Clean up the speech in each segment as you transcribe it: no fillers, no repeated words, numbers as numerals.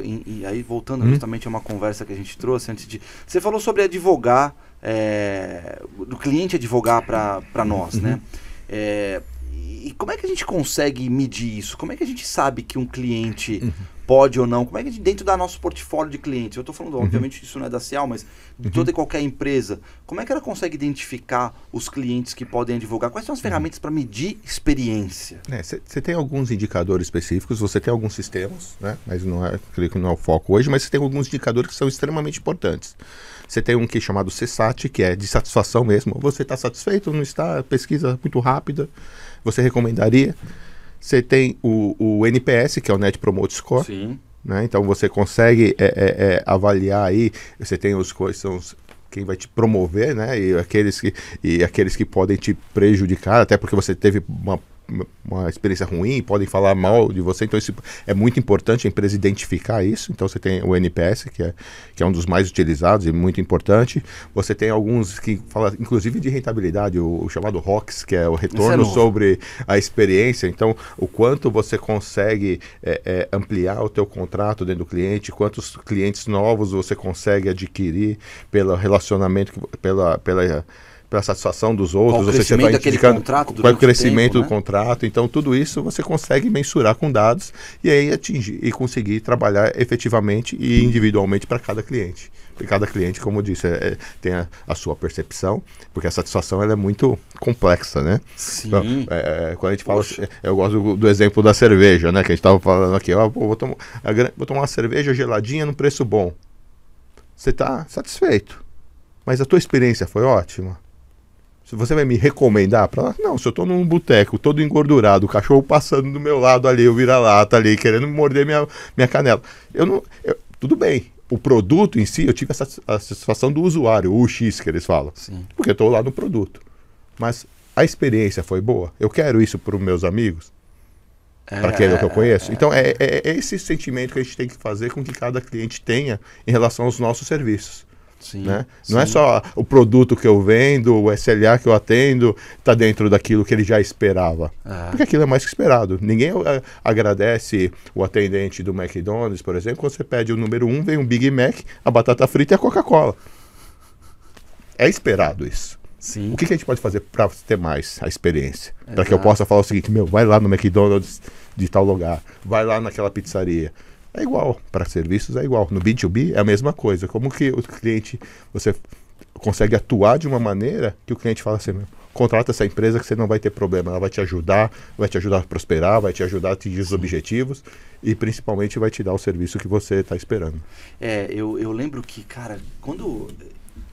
legal, e aí voltando justamente a uma conversa que a gente trouxe antes de... Você falou sobre advogar, do cliente advogar para nós, né? E como é que a gente consegue medir isso? Como é que a gente sabe que um cliente pode ou não? Como é que a gente, dentro do nosso portfólio de clientes, eu estou falando, obviamente, isso não é da Cial, mas de toda e qualquer empresa, como é que ela consegue identificar os clientes que podem advogar? Quais são as ferramentas para medir experiência? Você tem alguns indicadores específicos, você tem alguns sistemas, né? Mas não é, creio que não é o foco hoje, mas você tem alguns indicadores que são extremamente importantes. Você tem um que é chamado CESAT, que é de satisfação mesmo. Você está satisfeito, não está? Pesquisa muito rápida. Você recomendaria? Você tem o NPS, que é o Net Promoter Score. Sim. Né? Então, você consegue avaliar aí. Você tem os quais são quem vai te promover, né? E aqueles que podem te prejudicar, até porque você teve uma experiência ruim, podem falar mal de você. Então, isso é muito importante, a empresa identificar isso. Então, você tem o NPS, que é um dos mais utilizados e muito importante. Você tem alguns que falam, inclusive, de rentabilidade, o chamado ROX, que é o retorno sobre a experiência. Então, o quanto você consegue ampliar o teu contrato dentro do cliente, quantos clientes novos você consegue adquirir pelo relacionamento, pela satisfação dos outros, você está indicando qual é o crescimento do contrato. Então, tudo isso você consegue mensurar com dados e aí atingir e conseguir trabalhar efetivamente e individualmente para cada cliente. E cada cliente, como eu disse, tem a sua percepção, porque a satisfação ela é muito complexa, né? Sim. Então, quando a gente fala, eu gosto do exemplo da cerveja, né? Que a gente estava falando aqui, ó, pô, vou tomar uma cerveja geladinha num preço bom. Você está satisfeito, mas a tua experiência foi ótima. Você vai me recomendar para lá? Não, se eu estou num boteco todo engordurado, o cachorro passando do meu lado ali, o vira-lata ali, querendo morder minha canela. Tudo bem, o produto em si, eu tive a satisfação do usuário, o X que eles falam. Sim. Porque eu estou lá no produto. Mas a experiência foi boa? Eu quero isso para os meus amigos? Para aquele que eu conheço? Então, é esse sentimento que a gente tem que fazer com que cada cliente tenha em relação aos nossos serviços. Sim, né? Não é só o produto que eu vendo, o SLA que eu atendo, está dentro daquilo que ele já esperava. Porque aquilo é mais que esperado. Ninguém agradece o atendente do McDonald's, por exemplo, quando você pede o número 1, vem um Big Mac, a batata frita e a Coca-Cola. É esperado isso. Sim. O que a gente pode fazer para ter mais a experiência? Para que eu possa falar o seguinte, meu, vai lá no McDonald's de tal lugar, vai lá naquela pizzaria. É igual, para serviços é igual. No B2B é a mesma coisa. Como que o cliente, você consegue atuar de uma maneira que o cliente fala assim, contrata essa empresa que você não vai ter problema, ela vai te ajudar a prosperar, vai te ajudar a atingir os objetivos e principalmente vai te dar o serviço que você está esperando. Eu lembro que, cara, quando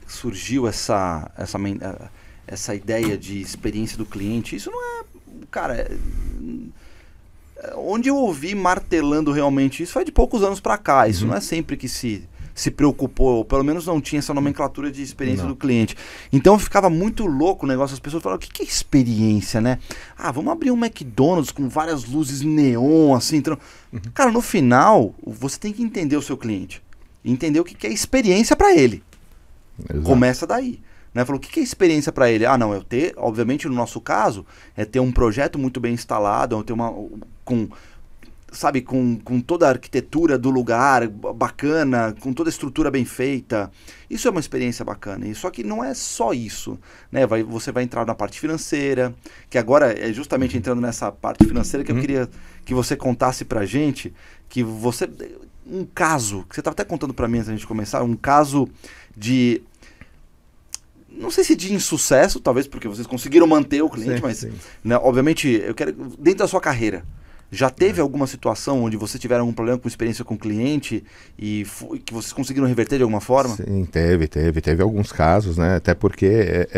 surgiu essa ideia de experiência do cliente, isso não é, cara... Onde eu ouvi martelando realmente isso foi de poucos anos para cá. Isso não é sempre que se preocupou, ou pelo menos não tinha essa nomenclatura de experiência do cliente. Então ficava muito louco o negócio, as pessoas falavam, o que é experiência, né? Ah, vamos abrir um McDonald's com várias luzes neon, assim. Então... Cara, no final, você tem que entender o seu cliente. Entender o que é experiência para ele. Exato. Começa daí. Né? Falou, o que é experiência para ele? Ah, não, eu ter, obviamente, no nosso caso, é ter um projeto muito bem instalado, é ter uma... com toda a arquitetura do lugar bacana, com toda a estrutura bem feita. Isso é uma experiência bacana. Só que não é só isso, né? Você vai entrar na parte financeira, que agora é justamente entrando nessa parte financeira que eu queria que você contasse pra gente, que você... Um caso, que você estava até contando pra mim antes da gente começar, um caso de... Não sei se de insucesso, talvez porque vocês conseguiram manter o cliente, mas né, obviamente, eu quero dentro da sua carreira, já teve alguma situação onde você tiver algum problema com experiência com o cliente e que vocês conseguiram reverter de alguma forma? Sim, teve alguns casos, né? Até porque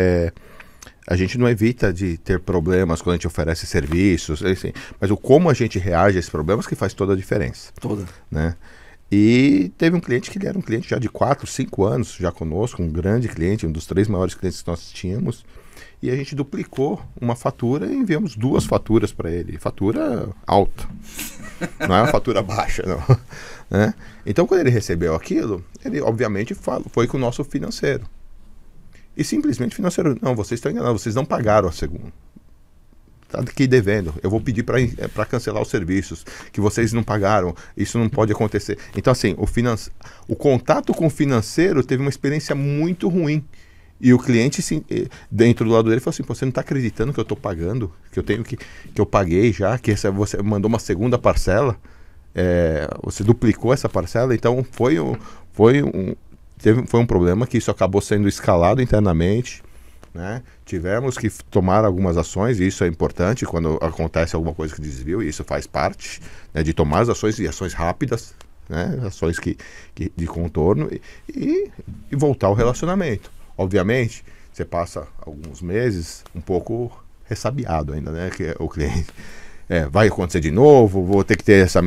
a gente não evita de ter problemas quando a gente oferece serviços, assim, mas o como a gente reage a esses problemas que faz toda a diferença. Toda. Né? E teve um cliente que ele era um cliente já de 4, 5 anos já conosco, um grande cliente, um dos 3 maiores clientes que nós tínhamos. E a gente duplicou uma fatura e enviamos 2 faturas para ele. Fatura alta, não é uma fatura baixa, não. Né? Então, quando ele recebeu aquilo, ele obviamente foi com o nosso financeiro. E simplesmente o financeiro, não, vocês estão enganados, vocês não pagaram a segunda. está aqui devendo, eu vou pedir para cancelar os serviços que vocês não pagaram, isso não pode acontecer. Então assim, o contato com o financeiro teve uma experiência muito ruim. E o cliente, dentro do lado dele, falou assim, você não está acreditando que eu estou pagando, que eu paguei já, que você mandou uma segunda parcela, você duplicou essa parcela. Então foi um problema que isso acabou sendo escalado internamente, né? Tivemos que tomar algumas ações, e isso é importante quando acontece alguma coisa que desvio, e isso faz parte, né, de tomar as ações, e ações rápidas, né, ações de contorno, e voltar ao relacionamento. Obviamente, você passa alguns meses um pouco ressabiado ainda, né? Que o cliente vai acontecer de novo, vou ter que ter essa...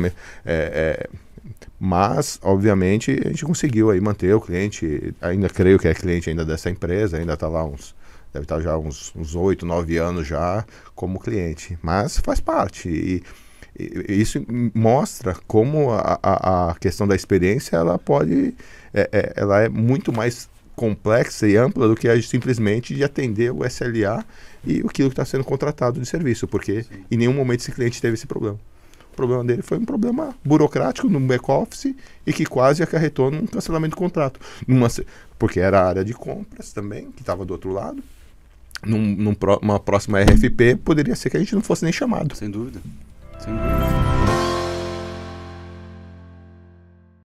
Mas, obviamente, a gente conseguiu aí manter o cliente, ainda creio que é cliente ainda dessa empresa, ainda está lá deve estar já uns 8, 9 anos já como cliente. Mas faz parte, e isso mostra como a questão da experiência, ela pode... ela é muito mais complexa e ampla do que a gente simplesmente de atender o SLA e aquilo que está sendo contratado de serviço, porque Sim. em nenhum momento esse cliente teve esse problema. O problema dele foi um problema burocrático no back-office e que quase acarretou num cancelamento do contrato. Porque era a área de compras também, que estava do outro lado. Numa próxima RFP, poderia ser que a gente não fosse nem chamado. Sem dúvida. Sem dúvida.